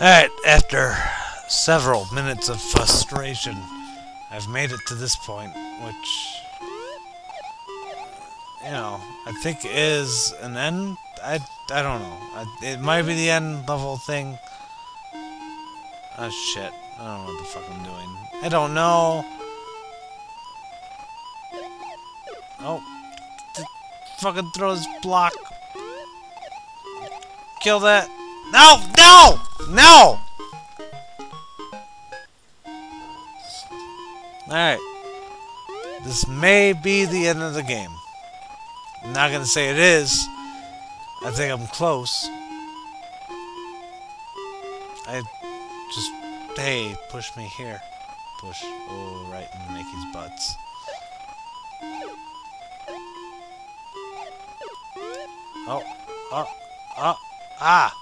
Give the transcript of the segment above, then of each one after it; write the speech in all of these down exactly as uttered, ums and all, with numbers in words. Alright, after several minutes of frustration, I've made it to this point, which, you know, I think is an end? I, I don't know. I, it might be the end of the whole thing. Oh, shit. I don't know what the fuck I'm doing. I don't know. Oh. Th fucking throw this block. Kill that. No! No! No! Alright. This may be the end of the game. I'm not gonna say it is. I think I'm close. I just... Hey, push me here. Push. Oh, right in Mickey's butts. Oh. Oh. Oh. Ah!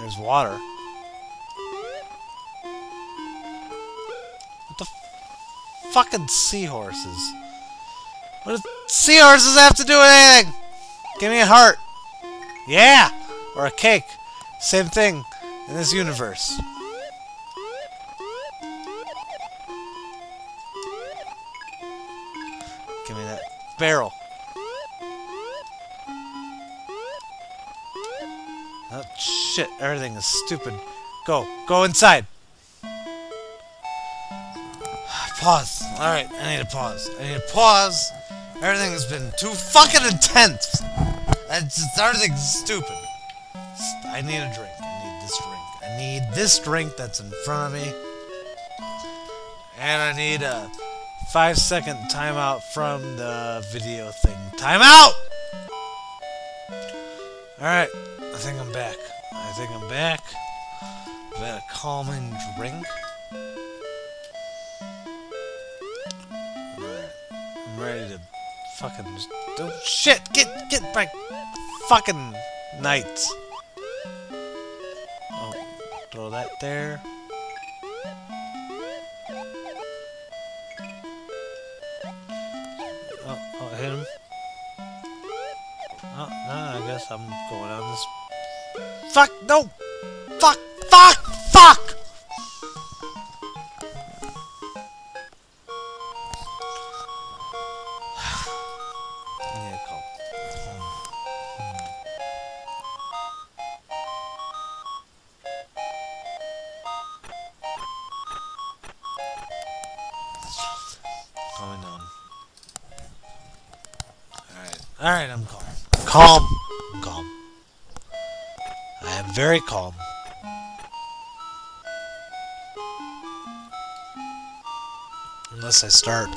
There's water. What the f fucking seahorses? What do seahorses have to do with anything? Give me a heart. Yeah! Or a cake. Same thing in this universe. Give me that barrel. Oh, shit. Everything is stupid. Go. Go inside. Pause. Alright, I need to pause. I need to pause. Everything has been too fucking intense. It's just, everything's stupid. I need a drink. I need this drink. I need this drink that's in front of me. And I need a five second timeout from the video thing. Timeout! Alright. I think I'm back. I think I'm back. I've had a calming drink. Alright. I'm ready to fucking just do shit! Get get back fucking nights. Oh, throw that there. Oh, oh, I hit him. Oh, no, I guess I'm going on this. Fuck! No! Fuck! Fuck! Fuck! I need a call. Calming down. Alright. Alright, I'm calm. I'm calm. I'm calm. I am very calm. Unless I start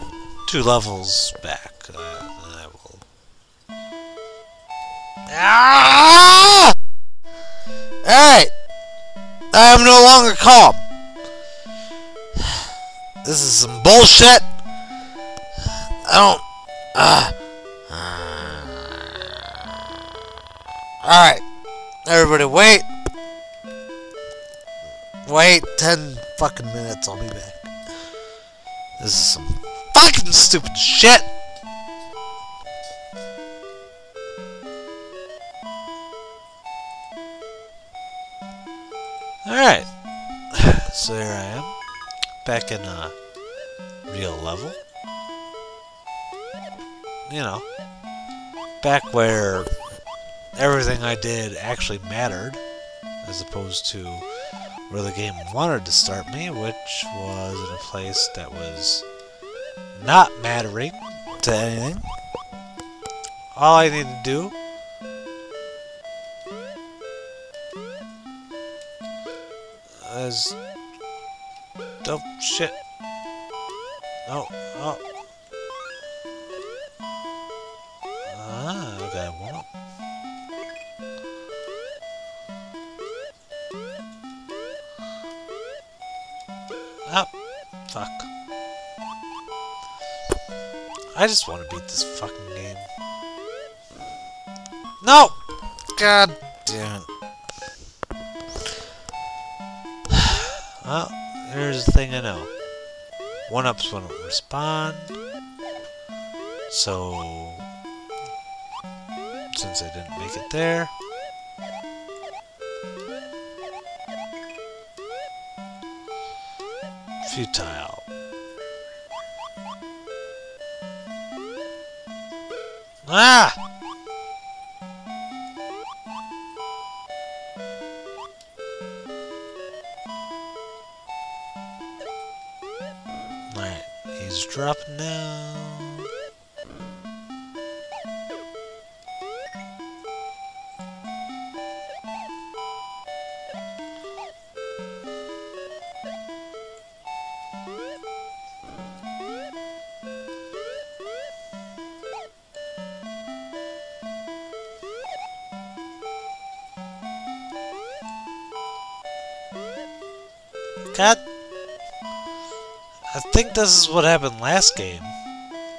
two levels back, uh, then I will. Ah! Alright! I am no longer calm. This is some bullshit. I don't. Uh, Alright. Everybody, wait. Wait ten fucking minutes, I'll be back. This is some fucking stupid shit! Alright. So here I am. Back in a real level. You know. Back where everything I did actually mattered, as opposed to where the game wanted to start me, which was in a place that was not mattering to anything. All I need to do is... Oh, shit. Oh, oh. Ah, fuck. I just want to beat this fucking game. No! God damn it. Well, here's the thing I know. One-ups won't respond. So... Since I didn't make it there, Futile. Ah! Alright, he's dropping now. God, I think this is what happened last game. I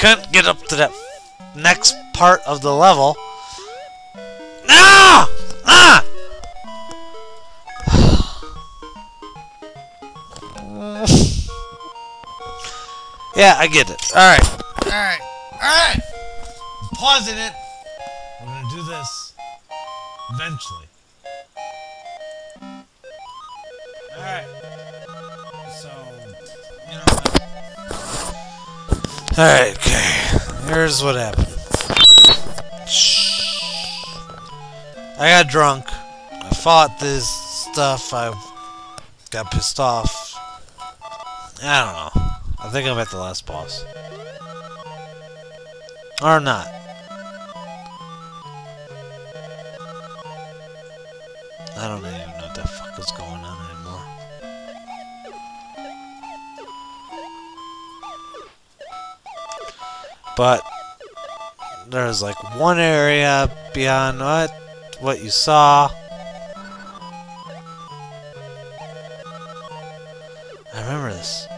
couldn't get up to that next part of the level. No! Ah! Yeah, I get it. Alright. Alright. Alright! Pausing it. I'm gonna do this. Eventually. Alright. So, you know what? Alright, okay. Here's what happened. I got drunk. I fought this stuff. I got pissed off. I don't know. I think I'm at the last boss. Or not. I don't even know what the fuck is going on anymore. But there's like one area beyond what what you saw. I remember this.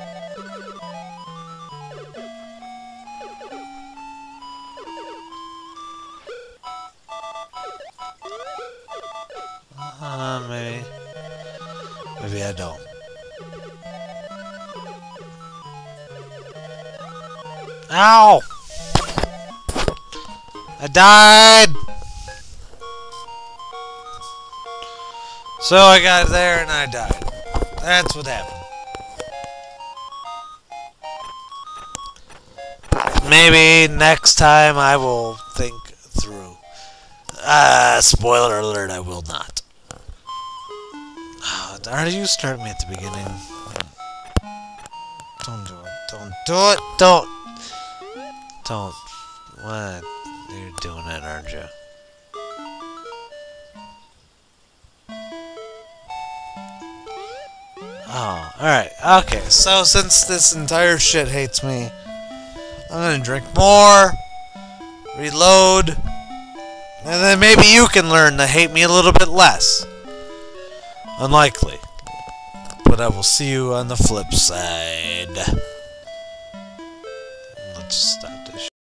Uh, maybe, maybe I don't. Ow! I died! So I got there and I died. That's what happened. Maybe next time I will think through. Uh, spoiler alert, I will not. Are you starting me at the beginning? Don't do it. Don't do it. Don't. Don't. What? You're doing it, aren't you? Oh, alright. Okay, so since this entire shit hates me, I'm gonna drink more, reload, and then maybe you can learn to hate me a little bit less. Unlikely, but I will see you on the flip side. Let's stop this.